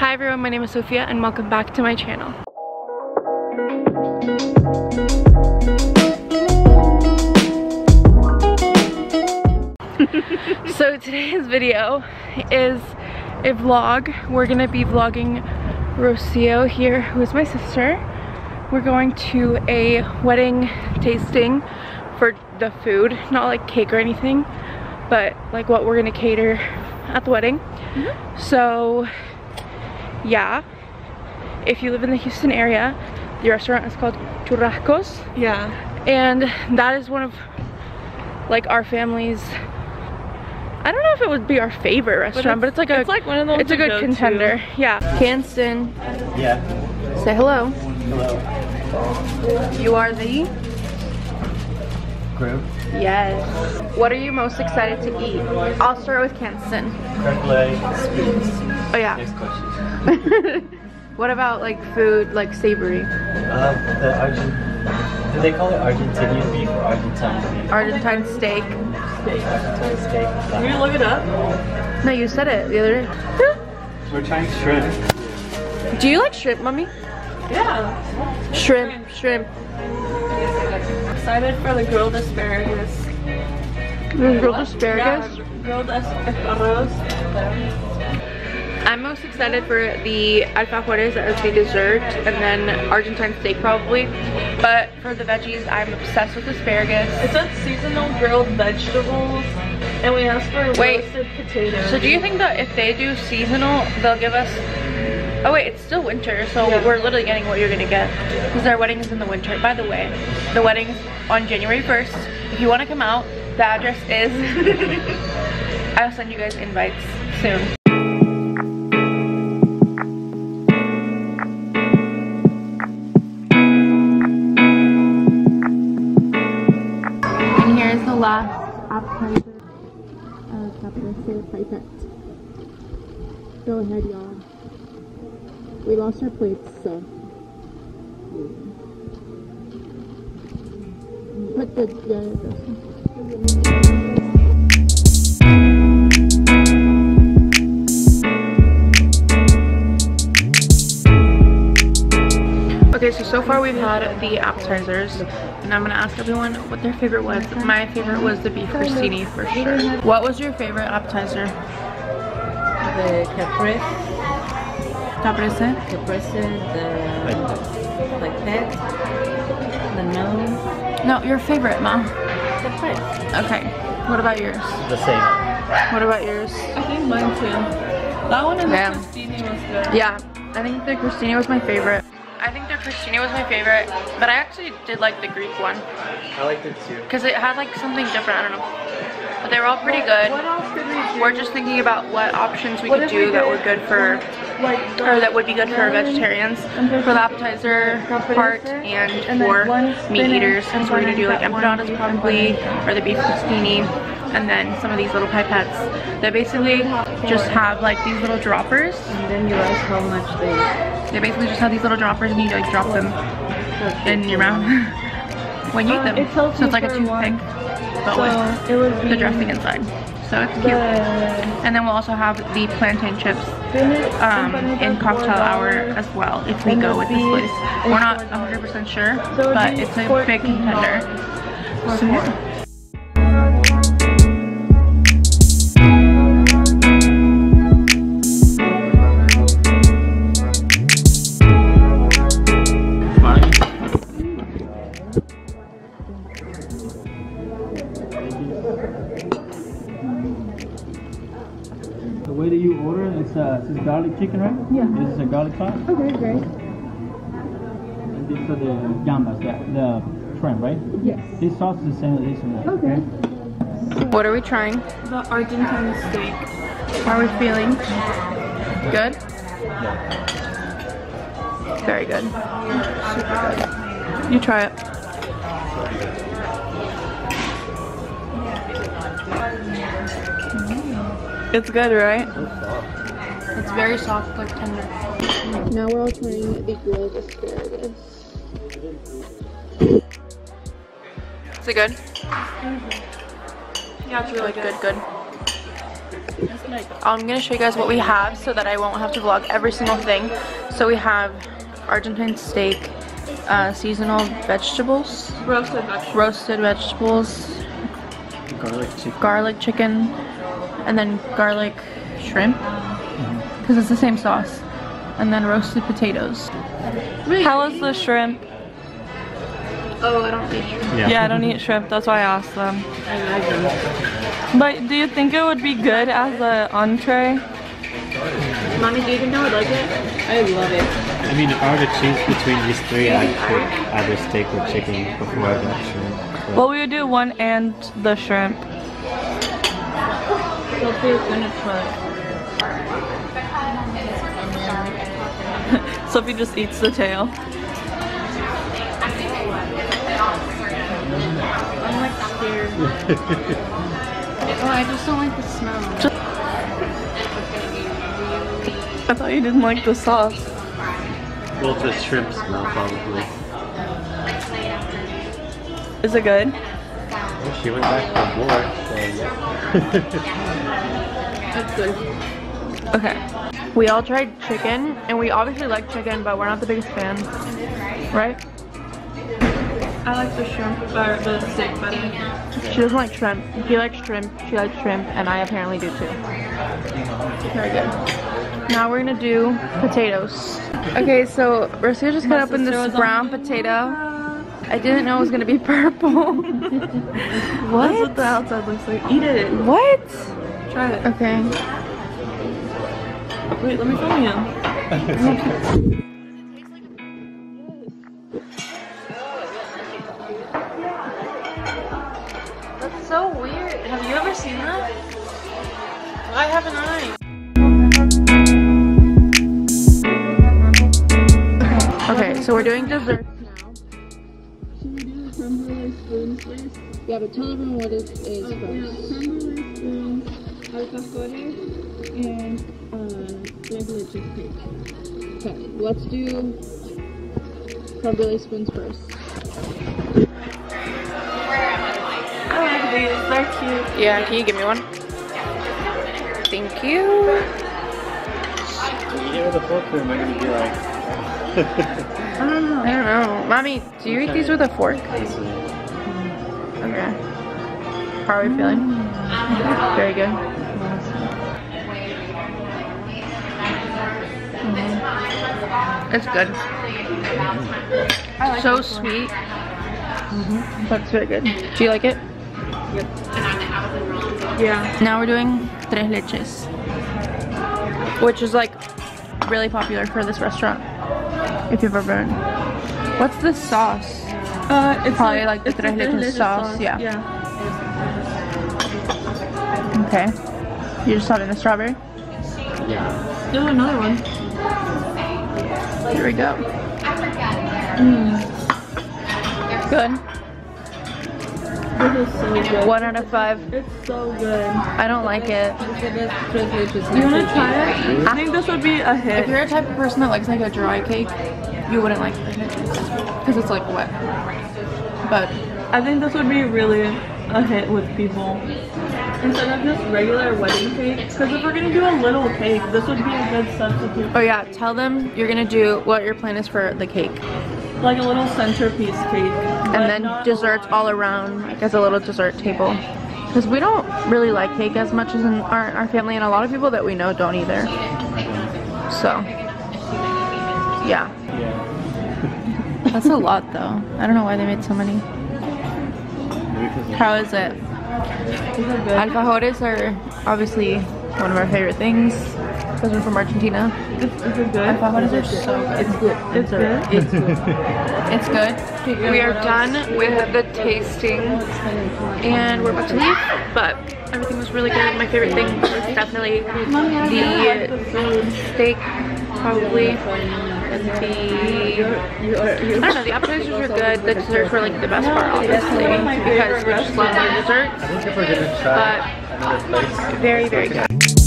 Hi everyone, my name is Sophia and welcome back to my channel. So today's video is a vlog. We're gonna be vlogging Rocio here, who is my sister. We're going to a wedding tasting for the food, not like cake or anything, but like what we're gonna cater at the wedding. Mm-hmm. So yeah, if you live in the Houston area, the restaurant is called Churrascos. Yeah, and that is one of like our family's, I don't know if it would be our favorite restaurant, but it's like one of those. It's a good contender. To. Yeah. Kanston. Yeah. Say hello. Hello. You are the group. Yes. What are you most excited to eat? I'll start with Kanston. Creme spoons. Oh yeah. Next question. What about like food, like savory? Do they call it Argentinian beef or Argentine beef? Argentine steak. Argentine steak. Can you look it up? No, you said it the other day. We're trying shrimp. Do you like shrimp, mommy? Yeah. Shrimp. I'm excited for the grilled asparagus. The grilled asparagus? Yeah, grilled asparagus. I'm most excited for the alfajores as the dessert, and then Argentine steak probably. But for the veggies, I'm obsessed with asparagus. It says seasonal grilled vegetables, and we asked for roasted potatoes. So do you think that if they do seasonal, they'll give us... Oh wait, it's still winter, so yeah. We're literally getting what you're gonna get. Because our wedding is in the winter. By the way, the wedding's on January 1st. If you wanna come out, the address is... I'll send you guys invites soon. Appetizer of caprese pipette. Go ahead, y'all. We lost our plates, so put the dressing. Okay, so far we've had the appetizers, and I'm gonna ask everyone what their favorite was. My favorite was the beef crostini for sure. What was your favorite appetizer? The caprese. Caprese? Caprese, the like that, the melon. No, your favorite, Mom. Caprese. Okay, what about yours? The same. What about yours? I think mine too. That one and the crostini was good. Yeah, I think the crostini was my favorite. I think the crostini was my favorite, but I actually did like the Greek one. I liked it too. Because it had like something different, I don't know. But they were all pretty good. What else could we do? We're just thinking about what options we could do that were good for, or that would be good for vegetarians, for the appetizer part and for meat eaters. Since we're gonna do like empanadas probably, or the beef crostini, and then some of these little pipettes. They basically just have like these little droppers. And then you realize how much they basically just have these little droppers and you like drop them in your mouth when you eat them. So it's like a toothpick, but with the dressing inside. So it's cute. And then we'll also have the plantain chips in cocktail hour as well if we go with this place. We're not 100% sure, but it's a big contender. Some more. The way that you order it, it's garlic chicken, right? Yeah. This is a garlic pot. Okay, great. And these are the gambas, the shrimp, right? Yes. This sauce is the same as this one. Okay. So what are we trying? The Argentine steak. How are we feeling? Good? Yeah. Very good. Super good. You try it. It's good, right? It's very soft, like tender. Now we're all trying the grilled asparagus. Is it good? Mm-hmm. Yeah, it's really good. I'm gonna show you guys what we have so that I won't have to vlog every single thing. So we have Argentine steak, seasonal vegetables, roasted vegetables, garlic chicken, and then garlic shrimp, because it's the same sauce, and then roasted potatoes. Really? How is the shrimp? Oh, I don't eat shrimp. Yeah, I don't eat shrimp, that's why I asked them. But do you think it would be good as an entree? Mommy, do you think I would like it? I love it. I mean, all the cheese between these three, I put either steak or chicken before I got shrimp. So. Well, we would do one and the shrimp. Sophie's gonna try. Sophie just eats the tail. I'm like scared. Oh, I just don't like the smell. I thought you didn't like the sauce. Well, the shrimp smell probably. Is it good? Well, she went back for more. That's good. Okay. We all tried chicken, and we obviously like chicken, but we're not the biggest fans, right? I like the shrimp, or the steak better. She doesn't like shrimp. He likes shrimp, she likes shrimp, and I apparently do too. Very good. Now we're gonna do potatoes. Okay, so Rocio just cut open this brown potato. I didn't know it was gonna be purple. What? That's what the outside looks like. Eat it. What? Try it. Okay. Wait, let me film you. So weird. Have you ever seen that? I haven't. Okay, so we're doing desserts now. Should we do the crumble spoons first? Yeah, but tell everyone what it is first. Crumble spoons, alfajores, and regular cheesecake. Okay, let's do crumble spoons first. They're cute. Yeah, can you give me one? Thank you. You get with a fork, or am I going to be like... I don't know. Mommy, do you eat these with a fork? Okay. How are we feeling? Very good. It's good. So sweet. That's very good. Do you like it? Yep. Yeah. Now we're doing tres leches, which is like really popular for this restaurant. If you've ever been. What's this sauce? It's probably like the tres leches sauce. Yeah. Okay. You're just having the strawberry? Yeah. There's another one. Here we go. Good. This is so good. 1 out of 5. It's so good. I don't like it. You want to try it? I think this would be a hit. If you're a type of person that likes like a dry cake, you wouldn't like the hitches because it's like wet. But I think this would be really a hit with people. Instead of just regular wedding cake, because if we're going to do a little cake, this would be a good substitute. Oh yeah, tell them you're going to do what your plan is for the cake. Like a little centerpiece cake. And then desserts all around, like as a little dessert table. Because we don't really like cake as much as in our family, and a lot of people that we know don't either. So, yeah. That's a lot though. I don't know why they made so many. How is it? Alfajores are obviously one of our favorite things. Because we're from Argentina. Is it good? Alfajores are so good. It's good. It's good. It's good. It's good. We are done with the tasting. And we're about to leave. But everything was really good. My favorite thing was definitely the steak, probably. I don't know, the appetizers were good, the desserts were like the best part, obviously, because we just love our desserts, but very, very good.